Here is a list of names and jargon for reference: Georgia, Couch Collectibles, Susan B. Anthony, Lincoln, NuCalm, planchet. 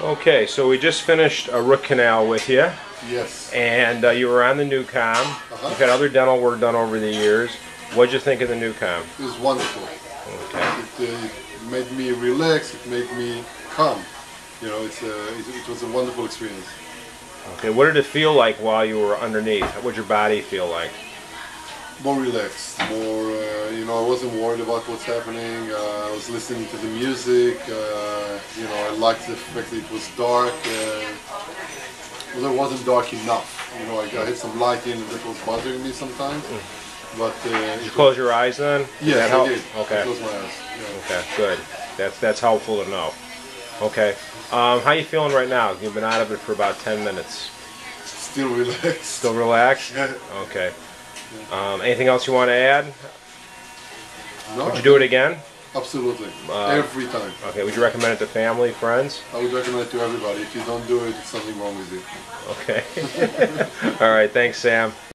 Okay, so we just finished a root canal with you. Yes. And you were on the NuCalm. You've had other dental work done over the years. What'd you think of the NuCalm? It was wonderful. Okay. It made me relax. It made me calm. You know, it was a wonderful experience. Okay. What did it feel like while you were underneath? What did your body feel like? More relaxed. More. You know, I wasn't worried about what's happening. I was listening to the music. You know, I liked the fact that it was dark. Well, it wasn't dark enough. You know, I had some light in that was bothering me sometimes. But did you close your eyes then? Yes, I did. Okay. I closed my eyes. Yeah. Okay, good. That's helpful to know. Okay. How are you feeling right now? You've been out of it for about 10 minutes. Still relaxed. Still relaxed? Yeah. Okay. Anything else you want to add? No. Would you do it again? Absolutely. Every time. Okay. Would you recommend it to family, friends? I would recommend it to everybody. If you don't do it, it's something wrong with you. Okay. All right. Thanks, Sam.